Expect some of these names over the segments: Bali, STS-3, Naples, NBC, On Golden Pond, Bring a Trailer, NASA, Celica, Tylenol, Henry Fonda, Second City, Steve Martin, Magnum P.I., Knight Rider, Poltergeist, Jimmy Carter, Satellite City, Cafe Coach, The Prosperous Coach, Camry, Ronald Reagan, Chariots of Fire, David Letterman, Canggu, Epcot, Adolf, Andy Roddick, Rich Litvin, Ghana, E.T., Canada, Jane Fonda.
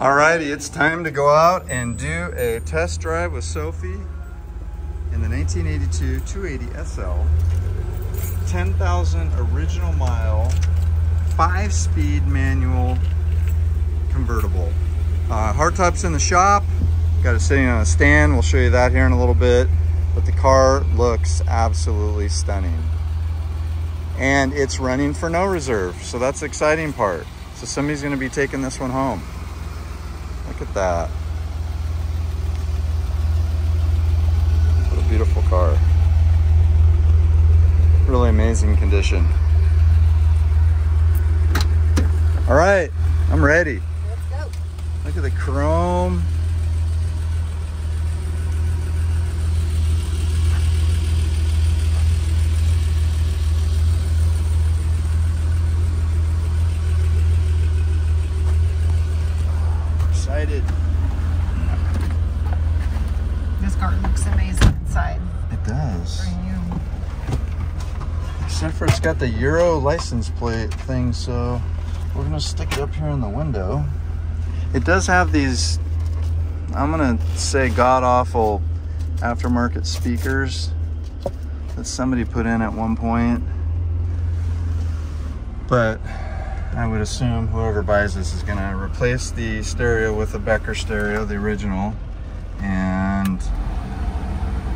Alrighty, it's time to go out and do a test drive with Sophie in the 1982 280 SL, 10,000 original mile, 5-speed manual convertible. Hardtop's in the shop. Got it sitting on a stand. We'll show you that here in a little bit. But the car looks absolutely stunning. And it's running for no reserve, so that's the exciting part. So somebody's gonna be taking this one home. Look at that. What a beautiful car. Really amazing condition. All right, I'm ready. Let's go. Look at the chrome. This garden looks amazing inside. It does. Except for it's got the Euro license plate thing, so we're gonna stick it up here in the window. It does have these, I'm gonna say, god-awful aftermarket speakers that somebody put in at one point, but I would assume whoever buys this is gonna replace the stereo with a Becker stereo, the original, and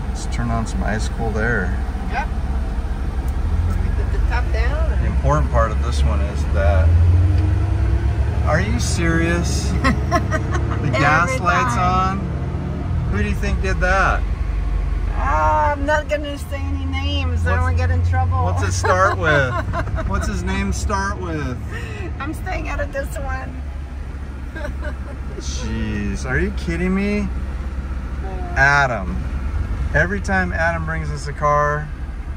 let's turn on some ice cold air. Yep. Can we put the top down? The important part of this one is that, are you serious? The gas light's on? Who do you think did that? I'm not gonna say any names. I don't want to get in trouble. What's it start with? What's his name start with? I'm staying out of this one. Jeez, are you kidding me? Adam. Every time Adam brings us a car,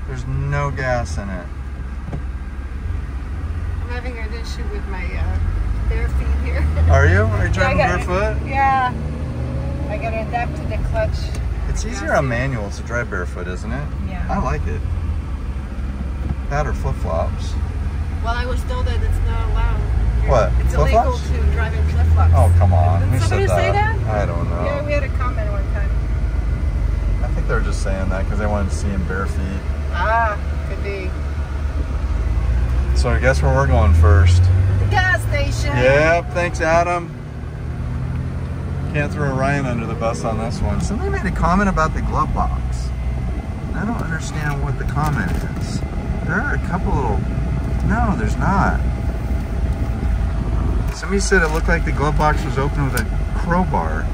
there's no gas in it. I'm having an issue with my bare feet here. Are you? Are you driving barefoot? Yeah. I gotta adapt to the clutch. It's easier on manuals to drive barefoot, isn't it? Yeah. I like it. That or flip-flops. Well, I was told that it's not allowed. It's illegal to drive in flip-flops. Oh, come on. Did somebody say that? I don't know. Yeah, we had a comment one time. I think they were just saying that because they wanted to see him bare feet. Ah, could be. So I guess where we're going first. The gas station. Yep, thanks, Adam. Can't throw Ryan under the bus on this one. Somebody made a comment about the glove box. I don't understand what the comment is. There are a couple little... No, there's not. Somebody said it looked like the glove box was open with a crowbar.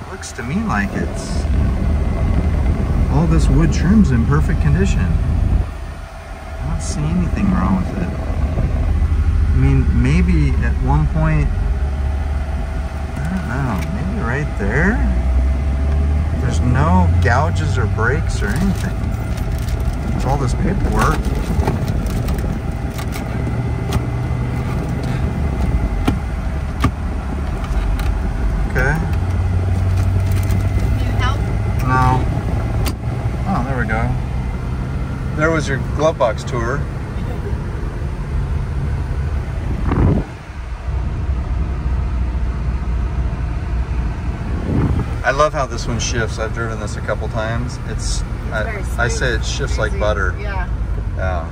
It looks to me like it's... All this wood trim's in perfect condition. I don't see anything wrong with it. I mean, maybe at one point... Oh, maybe right there? There's no gouges or breaks or anything. It's all this paperwork. Okay. Need help? No. Oh, there we go. There was your glove box tour. I love how this one shifts. I've driven this a couple times. I say it shifts like butter. Yeah. Yeah.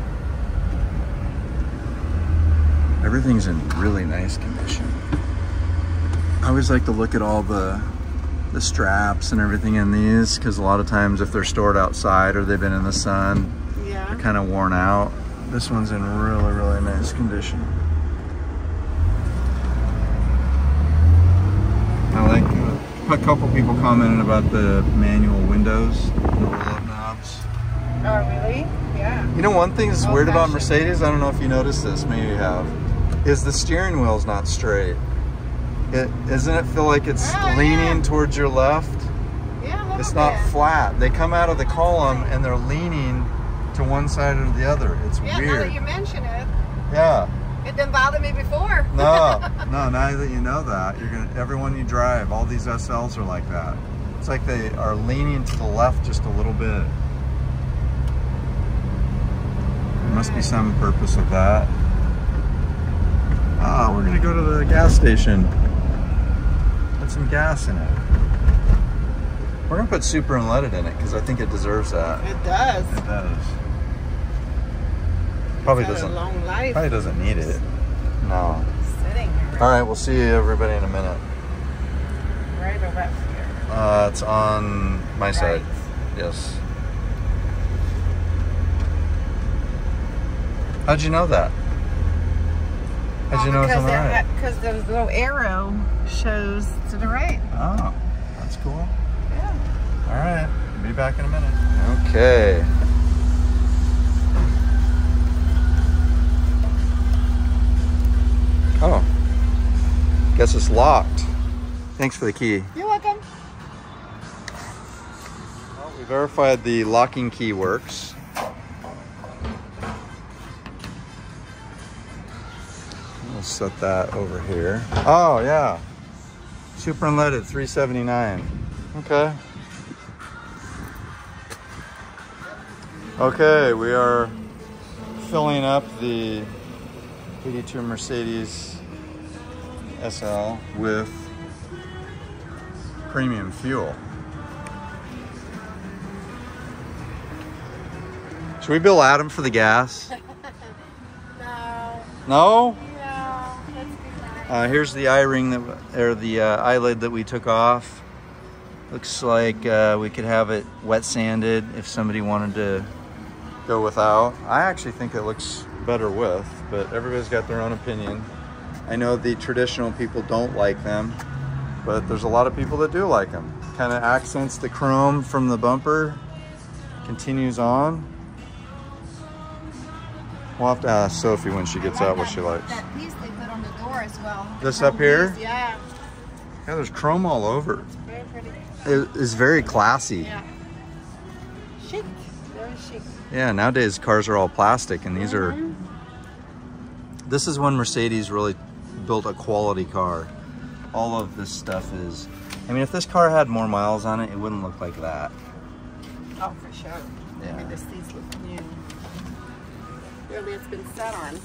Everything's in really nice condition. I always like to look at all the straps and everything in these, because a lot of times if they're stored outside or they've been in the sun, they're kind of worn out. This one's in really, really nice condition. A couple people commented about the manual windows, the roll-up knobs. Oh, really? Yeah. You know, one thing that's weird about Mercedes, I don't know if you noticed this, maybe you have, is the steering wheel's not straight. Doesn't it feel like it's leaning towards your left? Yeah, a little It's not bit. Flat. They come out of the column and they're leaning to one side or the other. It's weird. Yeah, now that you mention it. Yeah. It didn't bother me before. No, now that you know that, you're gonna. Everyone you drive, all these SLs are like that. It's like they are leaning to the left just a little bit. There must be some purpose of that. Oh, we're gonna go to the gas station. Put some gas in it. We're gonna put super unleaded in it because I think it deserves that. It does. It does. Probably doesn't. A long life. Probably doesn't need it. No. Sitting here. All right, we'll see everybody in a minute. Right over here. It's on my side. Yes. How'd you know that? How'd you know it's on the right? Because the little arrow shows to the right. Oh, that's cool. Yeah. All right. Be back in a minute. Okay. Oh. Guess it's locked. Thanks for the key. You're welcome. Well, we verified the locking key works. We'll set that over here. Oh yeah, super unleaded, 379. Okay. Okay, we are filling up the 82 Mercedes SL with premium fuel. Should we bill Adam for the gas? No. No? Here's the eye ring that, or the eyelid that we took off. Looks like we could have it wet sanded if somebody wanted to go without. I actually think it looks better with, but everybody's got their own opinion. I know the traditional people don't like them, but there's a lot of people that do like them. Kind of accents the chrome from the bumper, continues on. We'll have to ask Sophie when she gets out what she likes. As well. This up here? Yeah. Yeah, there's chrome all over. It's very pretty. It is very classy. Yeah. Chic. Very chic. Yeah, nowadays cars are all plastic and these are... This is when Mercedes really built a quality car. All of this stuff is... I mean, if this car had more miles on it, it wouldn't look like that. Oh, for sure. Yeah. I mean, the seats look new. Really, it's been sat on.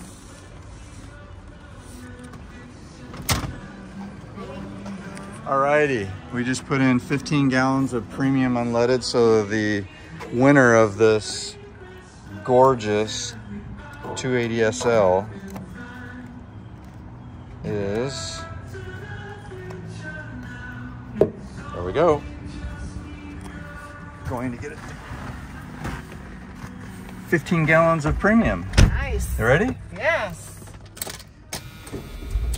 Alrighty, we just put in 15 gallons of premium unleaded, so the winner of this gorgeous 280 SL is, there we go, going to get it, 15 gallons of premium. Nice. You ready? Yes.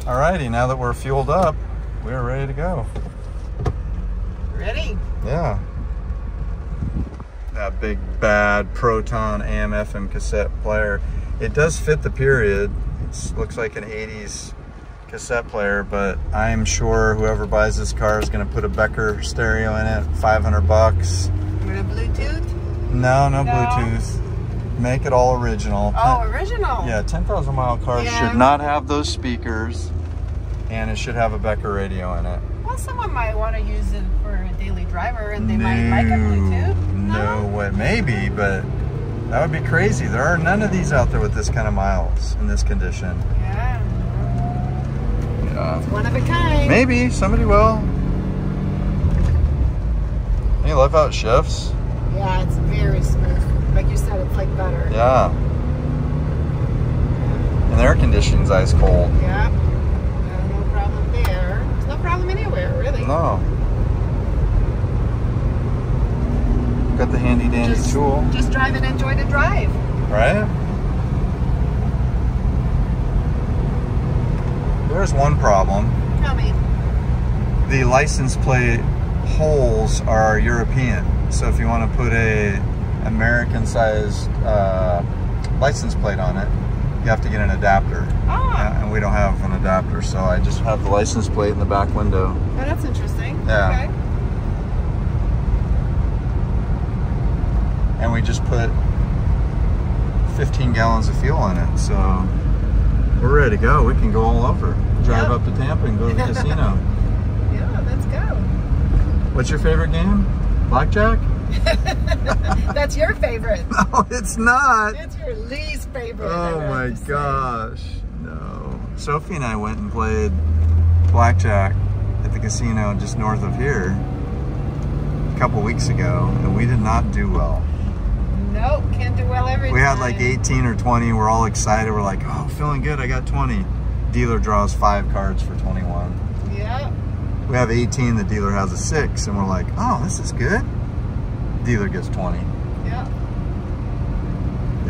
Alrighty, now that we're fueled up, we're ready to go. Ready? Yeah. That big bad Proton AM/FM cassette player. It does fit the period. It looks like an 80s cassette player, but I'm sure whoever buys this car is going to put a Becker stereo in it, $500. With a Bluetooth? No, Bluetooth. Make it all original. Oh, original? Yeah, 10,000 mile cars should not have those speakers. And it should have a Becker radio in it. Well, someone might want to use it for a daily driver, and they might like a Bluetooth. No, what? Maybe, but that would be crazy. There are none of these out there with this kind of miles in this condition. Yeah. It's one of a kind. Maybe somebody will. You love how it shifts. Yeah, it's very smooth. Like you said, it's like butter. Yeah. And the air conditioning's ice cold. Yeah. Problem anywhere, really. No. Got the handy dandy tool. Just drive and enjoy the drive. Right? There's one problem. Tell me. The license plate holes are European. So if you want to put a American sized license plate on it, you have to get an adapter. Oh. Yeah, and we don't have an adapter, so I just have the license plate in the back window. Oh, that's interesting. Yeah. Okay. And we just put 15 gallons of fuel in it, so we're ready to go. We can go all over. Drive up to Tampa and go to the casino. Yeah, let's go. What's your favorite game? Blackjack? That's your favorite. No, it's not. It's your least favorite. Oh my gosh. No. Sophie and I went and played blackjack at the casino just north of here a couple weeks ago, and we did not do well. Nope, can't do well every time. We had like 18 or 20. We're all excited. We're like, oh, feeling good. I got 20. Dealer draws 5 cards for 21. Yeah. We have 18. The dealer has a 6, and we're like, oh, this is good. Dealer gets 20. Yeah.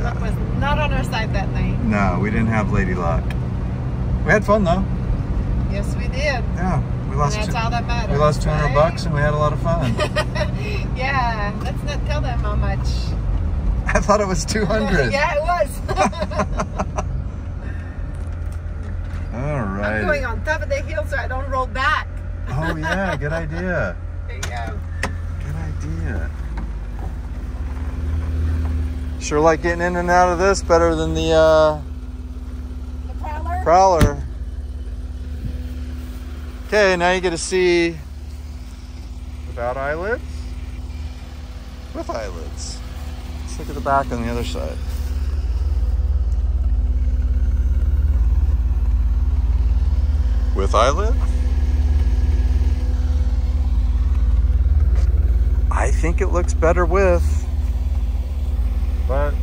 Luck was not on our side that night. No, we didn't have lady luck. We had fun though. Yes, we did. Yeah, we lost. And that's all that matters. We lost 200 right? bucks, and we had a lot of fun. Yeah, let's not tell them how much. I thought it was 200. Yeah, it was. All right. I'm going on top of the hill so I don't roll back. Oh yeah, good idea. There you go. Good idea. Sure like getting in and out of this better than the Prowler. Okay, now you get to see without eyelids, with eyelids. Let's look at the back on the other side. With eyelid? I think it looks better with. But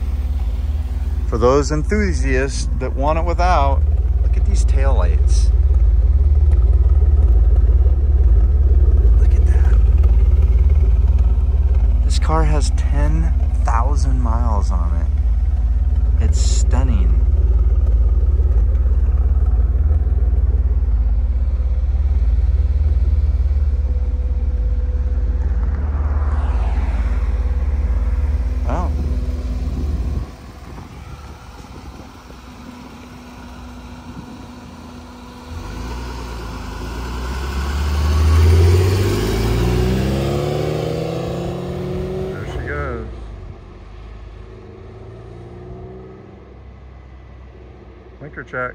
for those enthusiasts that want it without, look at these taillights. Look at that. This car has 10,000 miles on it. It's stunning. Check.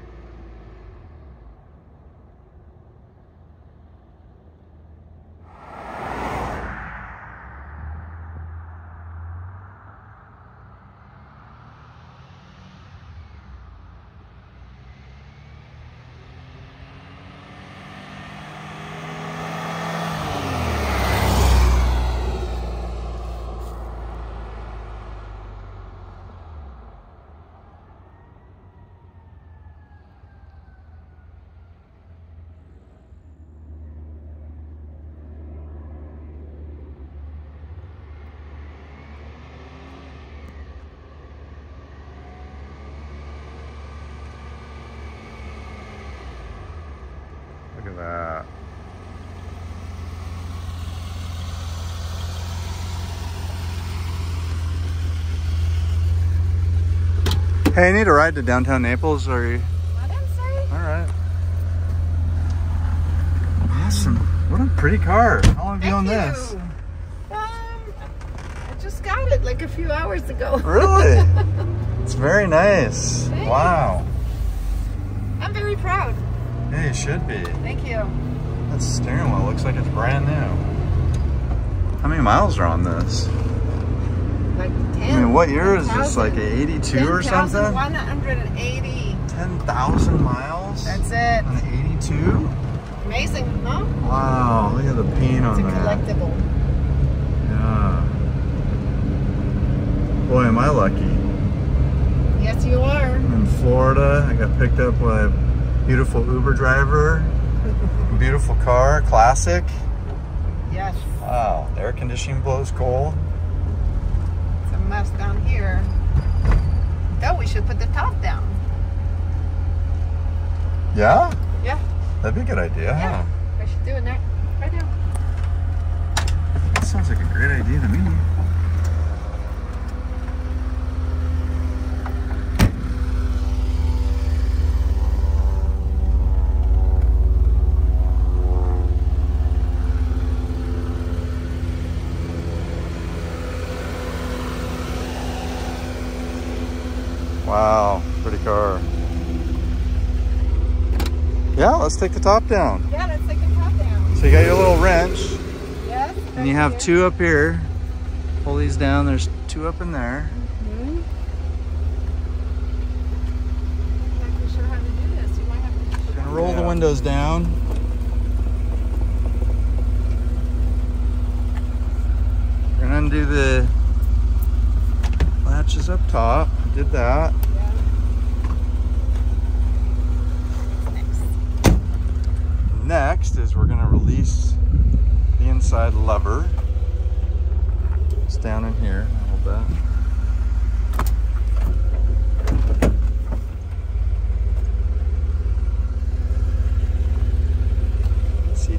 Hey, I need a ride to downtown Naples, or you... I didn't say. All right. Awesome. What a pretty car. How long have you owned this? I just got it like a few hours ago. Really? It's very nice. Thanks. Wow. I'm very proud. Yeah, you should be. Thank you. That steering wheel looks like it's brand new. How many miles are on this? Like 10, I mean, what year 10, is this? Like 82 10, or something? 180. 10,000 miles? That's it. An 82? Amazing, huh? Wow, look at the paint on that. It's a collectible. Yeah. Boy, am I lucky. Yes, you are. I'm in Florida. I got picked up by a beautiful Uber driver. Beautiful car, classic. Yes. Wow, the air conditioning blows cold. Must down here. Though we should put the top down. Yeah? Yeah. That'd be a good idea. Yeah. Huh? I should do it now. Right now. That sounds like a great idea to me. Wow, pretty car. Yeah, let's take the top down. Yeah, let's take the top down. So you got your little wrench. Yes. And you have here. 2 up here. Pull these down. There's 2 up in there. Mm-hmm. I'm not sure how to do this. You might have to roll the windows down. We're gonna undo the latches up top. Did that. Yeah. Next is we're gonna release the inside lever. It's down in here. Hold that.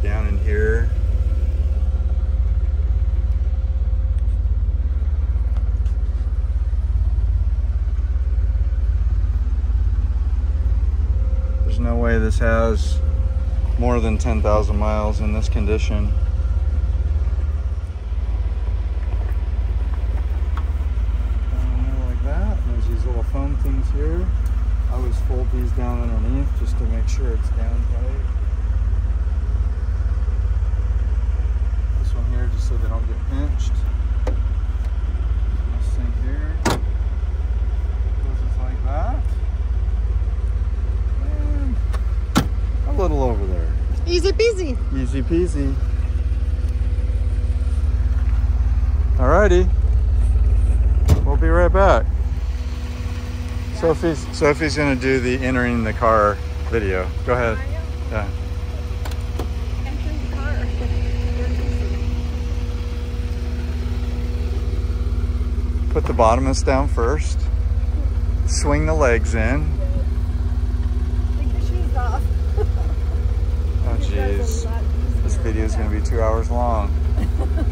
Down in here. There's no way this has more than 10,000 miles in this condition. Down there like that. And there's these little foam things here. I always fold these down underneath just to make sure it's down tight. So they don't get pinched. This thing here goes like that. And a little over there. Easy peasy. Easy peasy. Alrighty. We'll be right back. Yeah. Sophie's gonna do the entering the car video. Go ahead. Yeah. Put the bottomist down first. Swing the legs in. Take your shoes off. Oh geez. This video is going to be 2 hours long.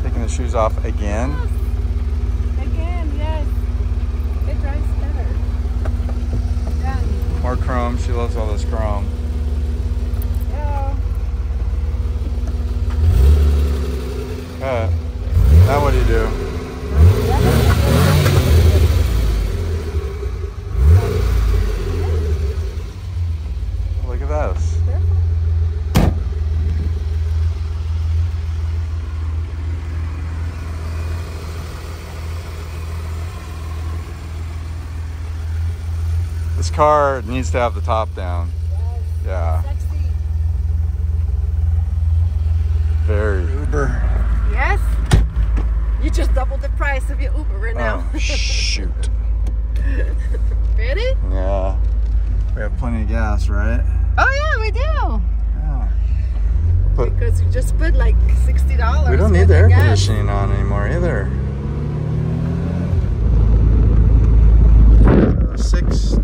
Taking the shoes off again. Again, yes. It drives better. Yeah. More chrome. She loves all this chrome. Yeah. Now what do you do? This car needs to have the top down. Yes. Yeah. Sexy. Very Uber. Yes. You just doubled the price of your Uber right now. Oh, shoot. Really? Yeah. We have plenty of gas, right? Oh yeah, we do. Yeah. But because we just put like $60. We don't need the air conditioning on anymore either. 623.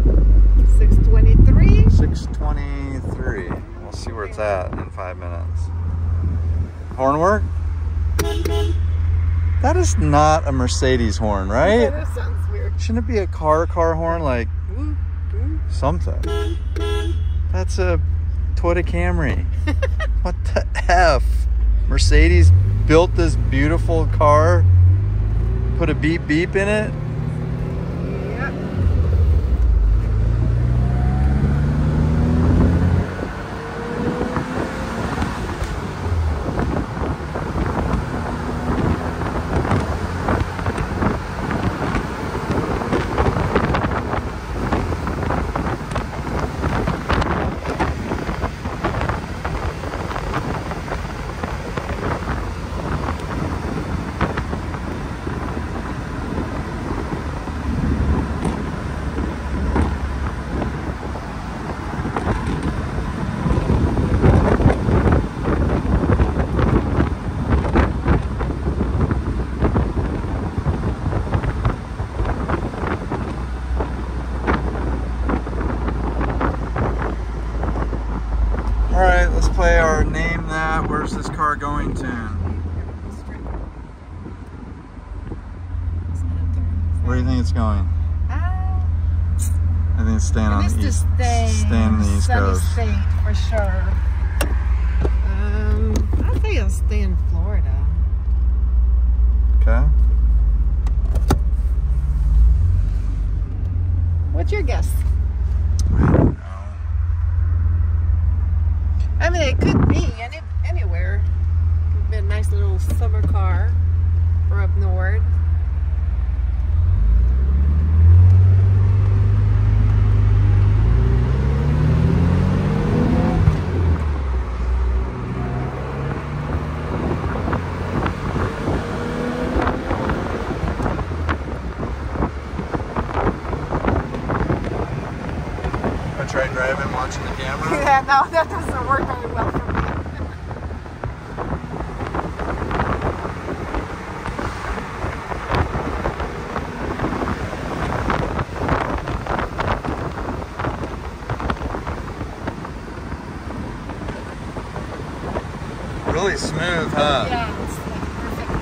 623. We'll see where it's at in 5 minutes. Horn work? That is not a Mercedes horn, right? Yeah, that sounds weird. Shouldn't it be a car horn like something? That's a Toyota Camry. What the F? Mercedes built this beautiful car, put a beep beep in it. Going to where do you think it's going? I think it's staying on the east. Staying on the east coast for sure. I think it'll stay in Florida. Okay. What's your guess? I don't know. I mean, it could be anywhere. Be a nice little summer car for up north. driving, watching the camera? Yeah, no, that doesn't work very well for me. Really smooth, huh? Yeah, it's like a perfect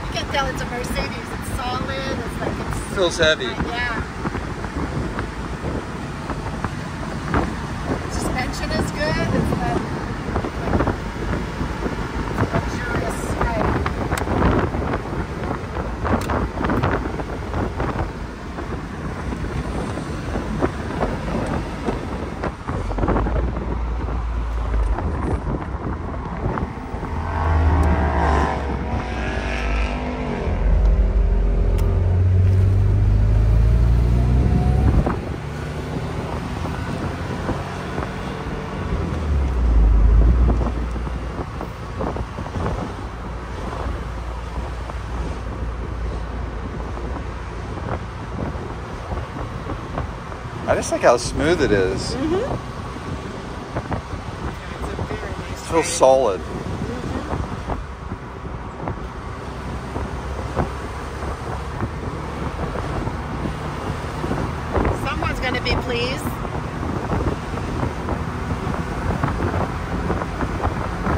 ride. You can tell it's a Mercedes. It's solid. It's like it feels heavy. Yeah. Suspension is good. It's a luxurious I just like how smooth it is. Mm-hmm. It's real solid. Mm-hmm. Someone's going to be pleased.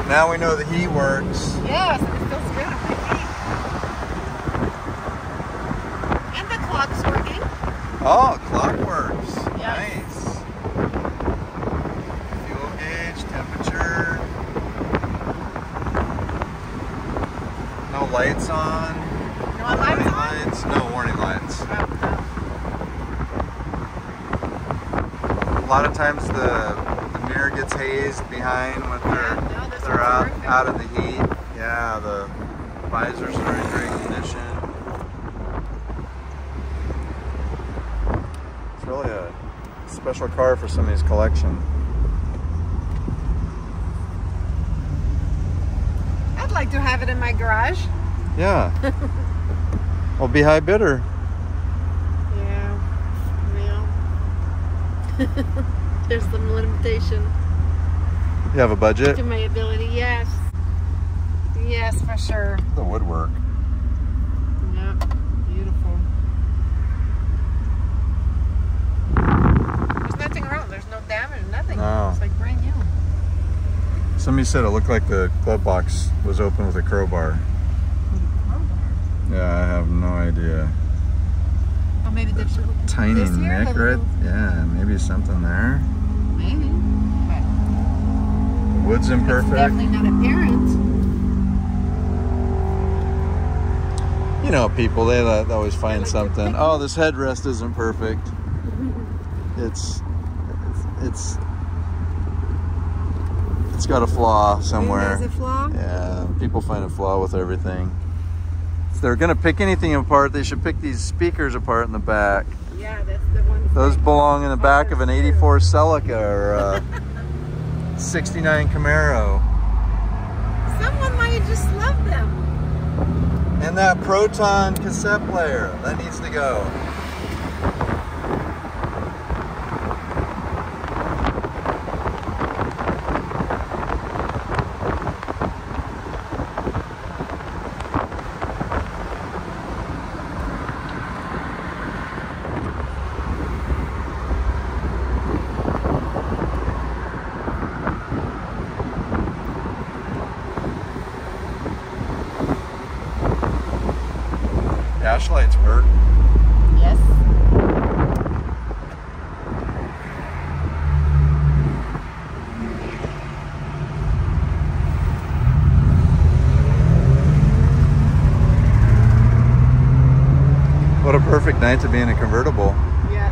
Now we know the heat works. Yes, and it feels good. Right? And the clock's working. Oh, clock works. Nice. Fuel gauge, temperature. No lights on. No warning lights. No warning lights. A lot of times the mirror gets hazed behind when they're out of the heat. Yeah, the visors are in great condition. It's really a special car for somebody's collection. I'd like to have it in my garage. Yeah. I'll be high bidder. Yeah. Yeah. There's some limitation. You have a budget? To my ability, yes. Yes, for sure. The woodwork. No. It's like brand new. Somebody said it looked like the glove box was open with a crowbar. Yeah, I have no idea. Oh, maybe there's a tiny nick, right? Yeah, maybe something there. Maybe. But the wood's imperfect. It's definitely not apparent. You know, people, they always find like something. Oh, this headrest isn't perfect. It's got a flaw somewhere. There's a flaw? Yeah, people find a flaw with everything. If they're going to pick anything apart, they should pick these speakers apart in the back. Yeah, that's the one. Those belong in the back of an 84 Celica or a 69 Camaro. Someone might just love them. And that Proton cassette player, that needs to go. Flashlights work. Yes. What a perfect night to be in a convertible. Yes.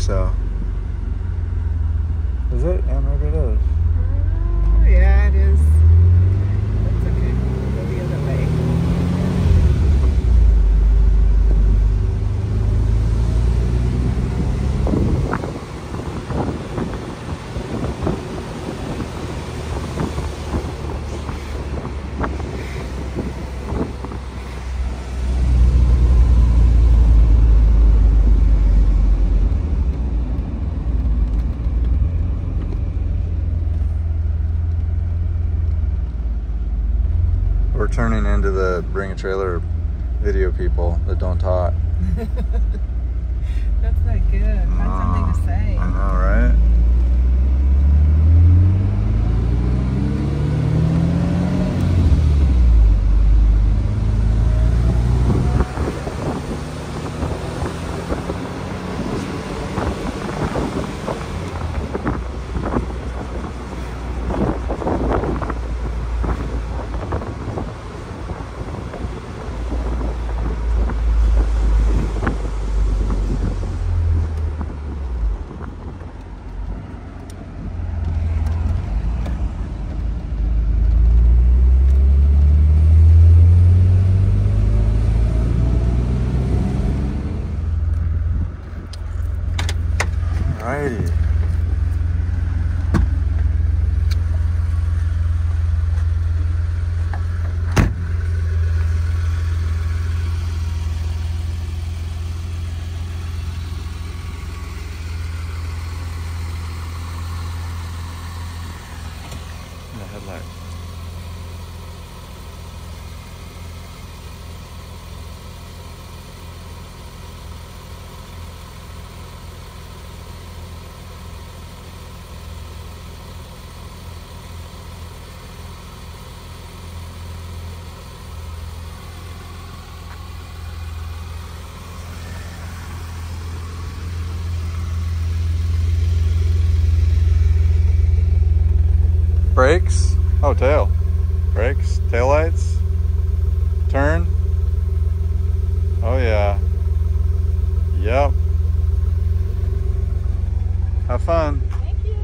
think so. Is it? Yeah, maybe it is. Oh, yeah, it is. That's okay. We'll go the other way. Turning into the Bring a Trailer video people that don't talk. That's not good. Find something to say. I know, right? Brakes, oh tail, brakes, tail lights, turn, oh yeah, yep, have fun. Thank you.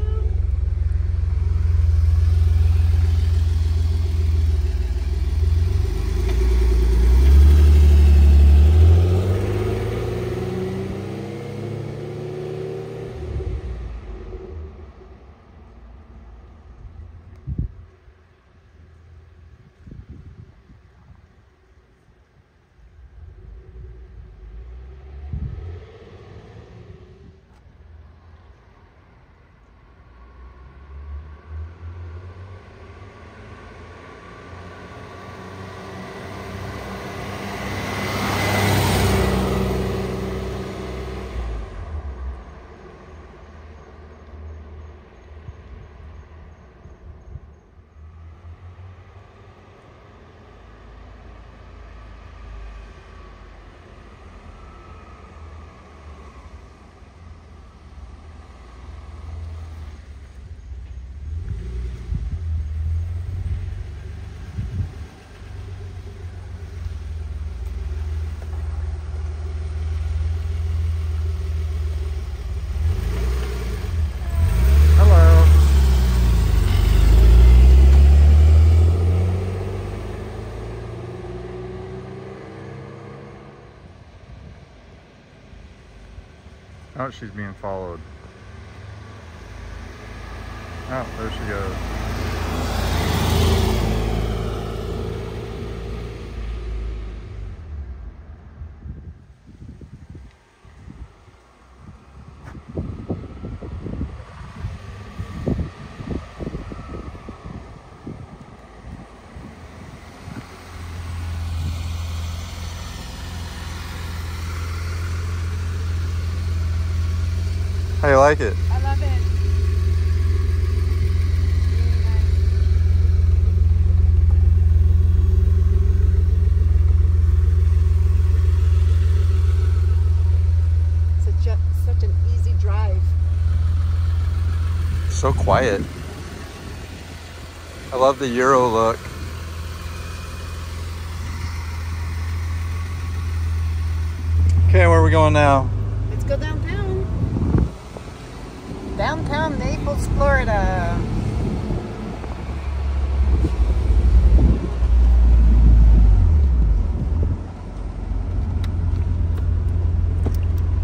Oh, she's being followed. Oh, there she goes. How do you like it? I love it. It's such an easy drive. So quiet. I love the Euro look. Okay, where are we going now? Let's go downtown. downtown Naples, Florida.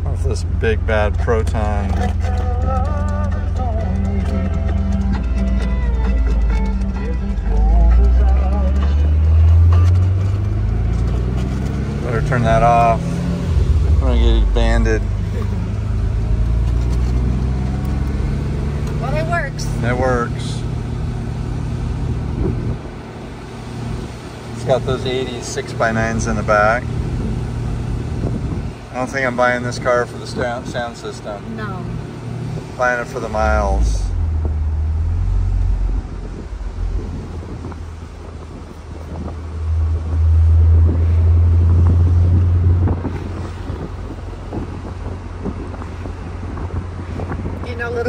What's this big bad Proton? Turn that off. I'm gonna get banded. Well, it works. It works. It's got those 80s 6x9s in the back. I don't think I'm buying this car for the sound system. No. I'm buying it for the miles.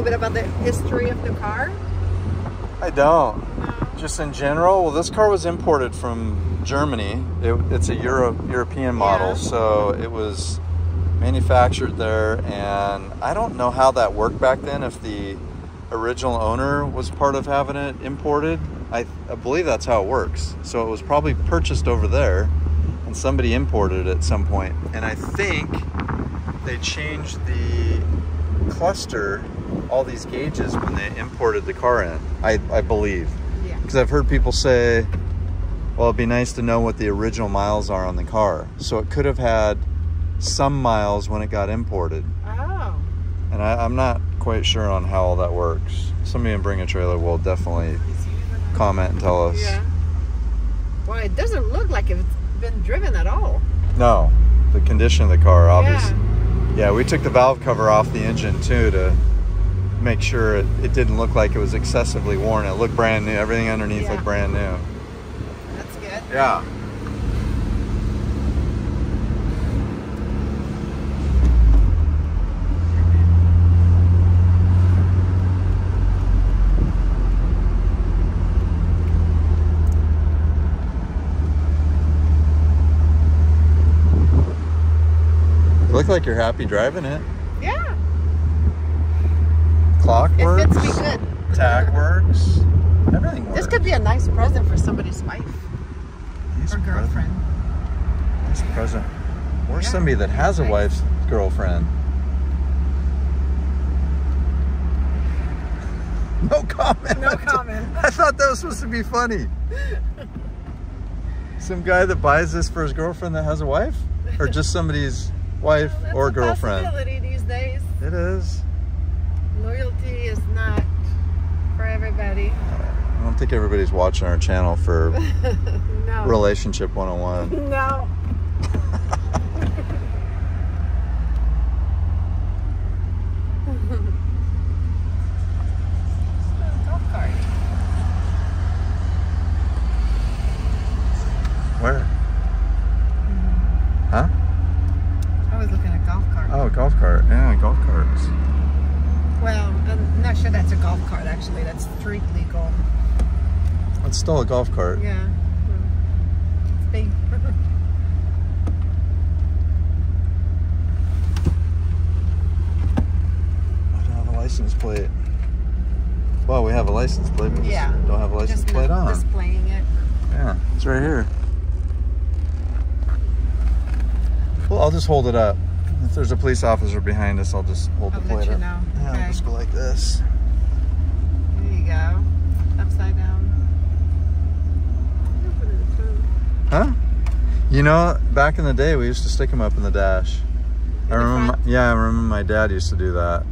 Bit about the history of the car? I don't. No. Just in general? Well, this car was imported from Germany. It's a European model, yeah. So it was manufactured there, and I don't know how that worked back then, if the original owner was part of having it imported. I believe that's how it works. So it was probably purchased over there, and somebody imported it at some point. And I think they changed the cluster, all these gauges, when they imported the car in, I believe. Yeah. Because I've heard people say, well, it'd be nice to know what the original miles are on the car. So it could have had some miles when it got imported. Oh. And I'm not quite sure on how all that works. Somebody in Bring a Trailer will definitely comment and tell us. Yeah. Well, it doesn't look like it's been driven at all. No. The condition of the car, obviously. Yeah, we took the valve cover off the engine, too, to make sure it didn't look like it was excessively worn. It looked brand new. Everything underneath looked brand new. That's good. Yeah. You look like you're happy driving it. Yeah. Clock works. It fits me good. Tag works. Everything works. This could be a nice present for somebody's wife or girlfriend. Nice present. Or somebody that has a wife's girlfriend. No comment. No comment. I thought that was supposed to be funny. Some guy that buys this for his girlfriend that has a wife? Or just somebody's wife or girlfriend? That's a possibility these days. It is. Loyalty is not for everybody. I don't think everybody's watching our channel for no. Relationship 101. No. Golf cart. Where? Mm-hmm. Huh? I was looking at golf cart. Oh, golf cart. Yeah, golf carts. Well, I'm not sure that's a golf cart, actually. That's street legal. It's still a golf cart. Yeah. It's big. I don't have a license plate. Well, we have a license plate, but we don't have a license plate on. Just displaying it. Yeah, it's right here. Well, I'll just hold it up. If there's a police officer behind us, I'll just hold the plate up. Know. Yeah, okay. I'll just go like this. There you go. Upside down. Huh? You know, back in the day, we used to stick them up in the dash. I remember my dad used to do that.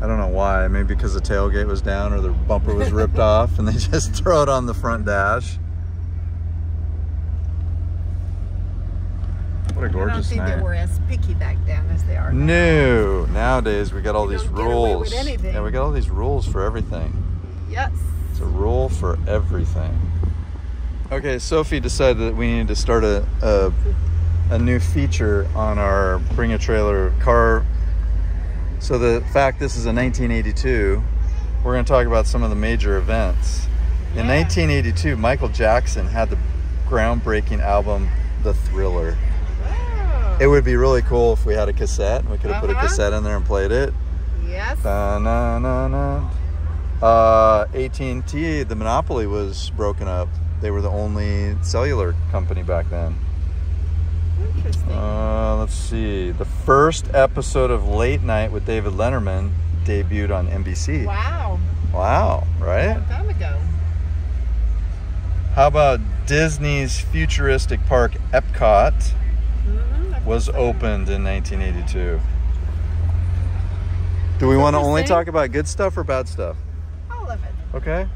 I don't know why. Maybe because the tailgate was down or the bumper was ripped off, and they just throw it on the front dash. What a gorgeous night. I don't think they were as picky back then as they are now. No. Nowadays we got all these rules. Yeah, we got all these rules for everything. Yes. It's a rule for everything. Okay, Sophie decided that we needed to start a new feature on our Bring a Trailer car. So the fact this is a 1982, we're going to talk about some of the major events. In 1982, Michael Jackson had the groundbreaking album, The Thriller. It would be really cool if we had a cassette and we could have put a cassette in there and played it. Yes. AT&T, the monopoly was broken up. They were the only cellular company back then. Interesting. Let's see. The first episode of Late Night with David Letterman debuted on NBC. Wow. Wow, right? A long time ago. How about Disney's futuristic park Epcot was opened in 1982? Do we want to only talk about good stuff or bad stuff? All of it. Okay.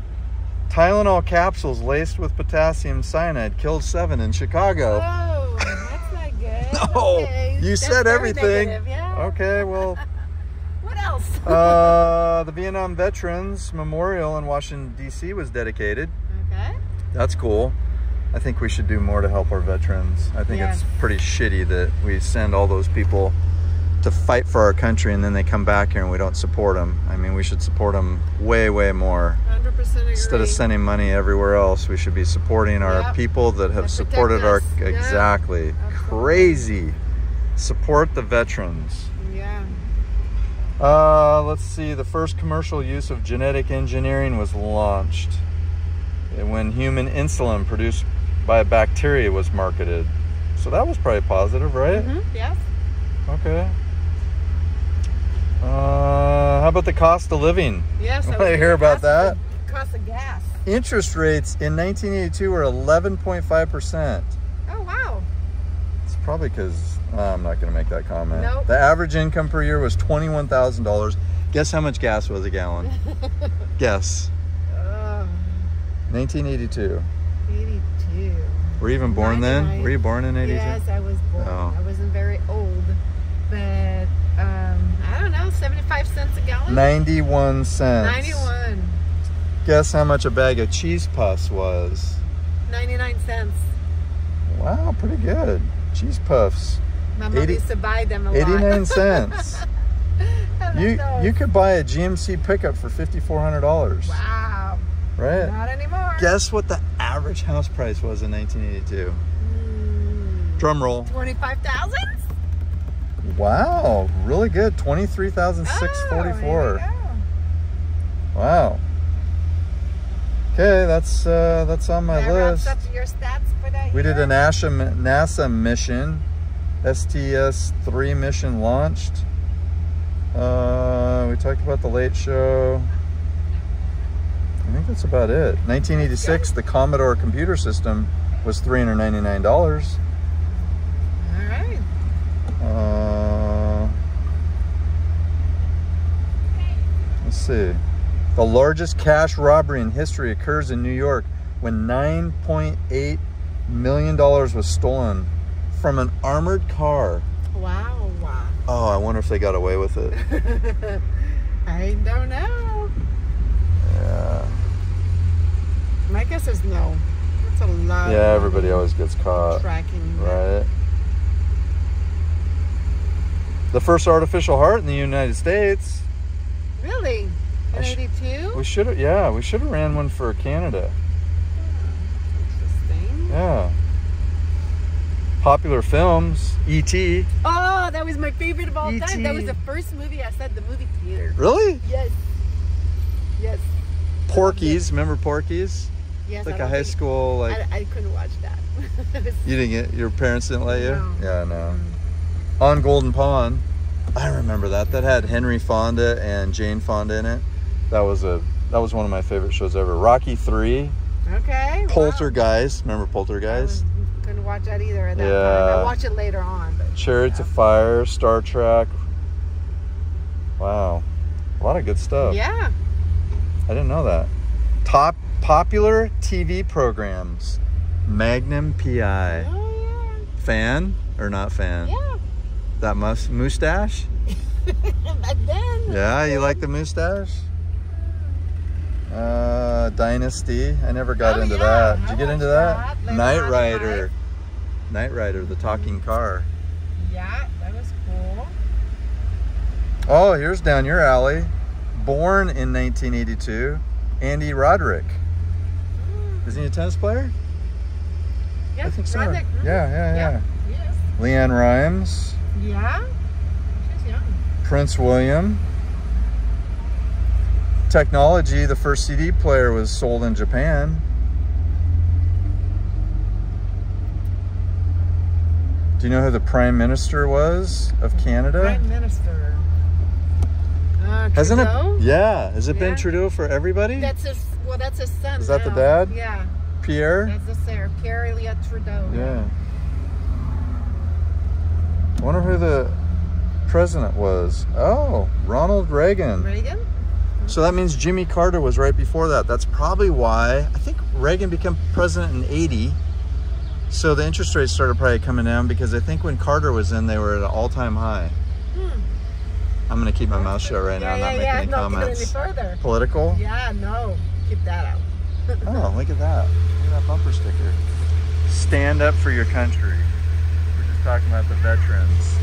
Tylenol capsules laced with potassium cyanide killed 7 in Chicago. Oh, that's not good. No, okay. You said everything. Negative, yeah. Okay, well. What else? The Vietnam Veterans Memorial in Washington, D.C. was dedicated. Okay. That's cool. I think we should do more to help our veterans. I think it's pretty shitty that we send all those people to fight for our country and then they come back here and we don't support them. I mean, we should support them way, way more. 100% agree. Instead of sending money everywhere else, we should be supporting our people that have supported our... Yep. Exactly. Absolutely. Crazy. Support the veterans. Yeah. Let's see. The first commercial use of genetic engineering was launched when human insulin produced by a bacteria was marketed. So that was probably positive, right? Mm-hmm. Yes. Okay. How about the cost of living? Yes, I want to hear about that. Cost of gas. Interest rates in 1982 were 11.5%. Oh, wow. It's probably because I'm not going to make that comment. Nope. The average income per year was $21,000. Guess how much gas was a gallon? Guess. 1982. 82. Were you even born then? Were you born in 82? Yes, I was born. Oh. I wasn't very old, but... I don't know, 75 cents a gallon? 91 cents. 91. Guess how much a bag of cheese puffs was? 99 cents. Wow, pretty good. Cheese puffs. My mom used to buy them a lot. 89 cents. You could buy a GMC pickup for $5,400. Wow. Right? Not anymore. Guess what the average house price was in 1982? Drum roll. 25,000? Wow, really good. 23,644. Wow. Okay, that's on my list. Wraps up your stats for that year. We did a NASA mission, STS-3 mission launched. We talked about the Late Show. I think that's about it. 1986, the Commodore computer system was $399. All right. Let's see. The largest cash robbery in history occurs in New York when $9.8 million was stolen from an armored car. Wow. Oh, I wonder if they got away with it. I don't know. Yeah. My guess is no. That's a lot. Yeah, everybody always gets caught. Tracking. Right? The first artificial heart in the United States. Really? In 82? We should have, yeah, we should have ran one for Canada. Oh, interesting. Yeah. Popular films, E.T. Oh, that was my favorite of all time. That was the first movie I saw at the movie theater. Really? Yes. Yes. Porky's, remember Porky's? Yes. Like a high school, like. I couldn't watch that. You didn't get, your parents didn't let you? No. Yeah, I know. On Golden Pond, I remember that. That had Henry Fonda and Jane Fonda in it. That was one of my favorite shows ever. Rocky 3. Okay. Poltergeist. Wow. Remember Poltergeist? I couldn't watch that either at that time. I watched it later on. But Chariots of Fire, Star Trek. Wow, a lot of good stuff. Yeah. I didn't know that. Top popular TV programs: Magnum P.I. Oh yeah. Fan or not fan? Yeah. That mustache? Back then. Yeah, you like the mustache? Dynasty. I never got into that. Did you get into that? Knight Rider. Knight Rider, the talking car. Yeah, that was cool. Oh, here's down your alley. Born in 1982, Andy Roddick. Isn't he a tennis player? Yeah, I think so. Roddick. Yeah. LeAnn Rimes. Yeah, she's young. Prince William. technology, the first CD player was sold in Japan. Do you know who the Prime Minister was of Canada? Prime Minister. Hasn't Trudeau? Has it been Trudeau for everybody? That's his, well, that's his son. Is that the dad? Yeah. Pierre? That's the sir. Pierre Elliott Trudeau. Yeah. I wonder who the president was. Oh, Ronald Reagan. Reagan? So that means Jimmy Carter was right before that. That's probably why. I think Reagan became president in '80. So the interest rates started probably coming down because I think when Carter was in, they were at an all-time high. I'm going to keep my mouth shut right now. I'm not making any comments. Any political? Yeah, no. Keep that out. Oh, look at that. Look at that bumper sticker. Stand up for your country. We're just talking about the veterans.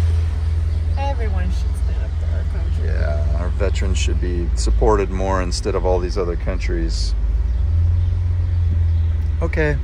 Everyone should stand up for our country. Yeah, our veterans should be supported more instead of all these other countries. Okay.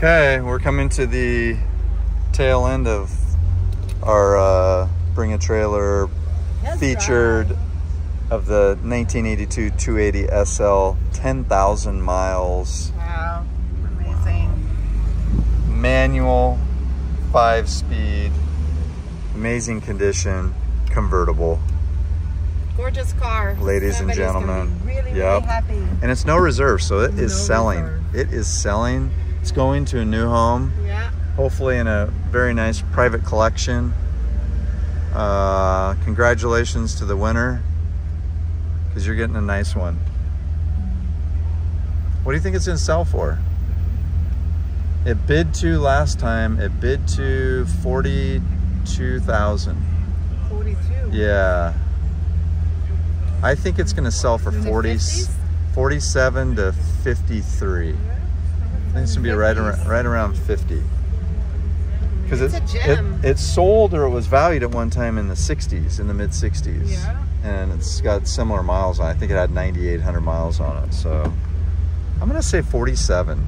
Okay, we're coming to the tail end of our Bring a Trailer featured of the 1982 280 SL, 10,000 miles. Wow, amazing. Manual, 5-speed, amazing condition, convertible. Gorgeous car. Ladies and gentlemen. Really happy. And it's no reserve, so it is selling. It is selling. It's going to a new home, hopefully in a very nice private collection. Congratulations to the winner, because you're getting a nice one. What do you think it's going to sell for? It bid to last time, it bid to $42,000. 42? Yeah. I think it's going to sell for 47 to 53. I think it's gonna be right around 50. Because it sold, or it was valued at one time in the '60s, in the mid '60s, and it's got similar miles on it. I think it had 9,800 miles on it. So I'm gonna say 47,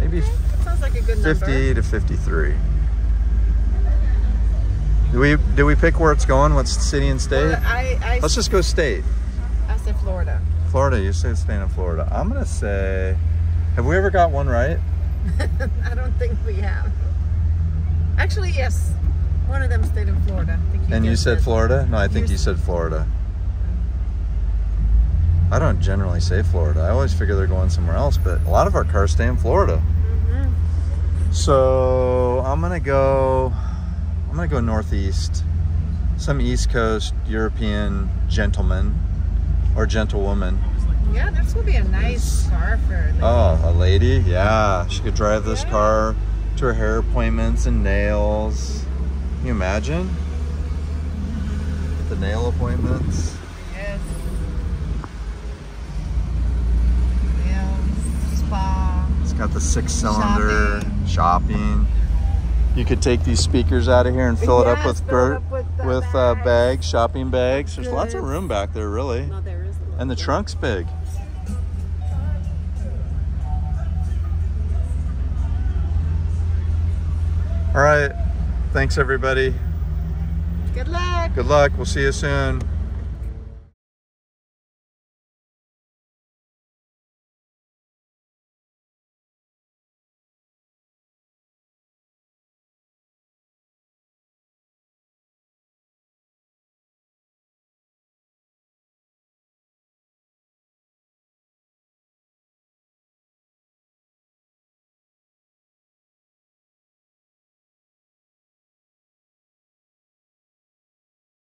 maybe that sounds like a good 50 to 53. Do we pick where it's going? What's the city and state? Let's just go state. I say Florida. Florida. You say it's staying in Florida. I'm gonna say. Have we ever got one right? I don't think we have. Actually, yes. One of them stayed in Florida. I think you said Florida? No, I think you said Florida. I don't generally say Florida. I always figure they're going somewhere else, but a lot of our cars stay in Florida. So I'm gonna go northeast. Some East Coast European gentleman or gentlewoman. Yeah, this would be a nice car for a lady. Oh, a lady? Yeah. She could drive this car to her hair appointments and nails. Can you imagine? The nail appointments. Yes. Nails, spa. It's got the 6-cylinder, shopping. You could take these speakers out of here and fill it up with bags, shopping bags. There's lots of room back there, really. No, there is. And the trunk's big. All right, thanks everybody. Good luck. Good luck, we'll see you soon.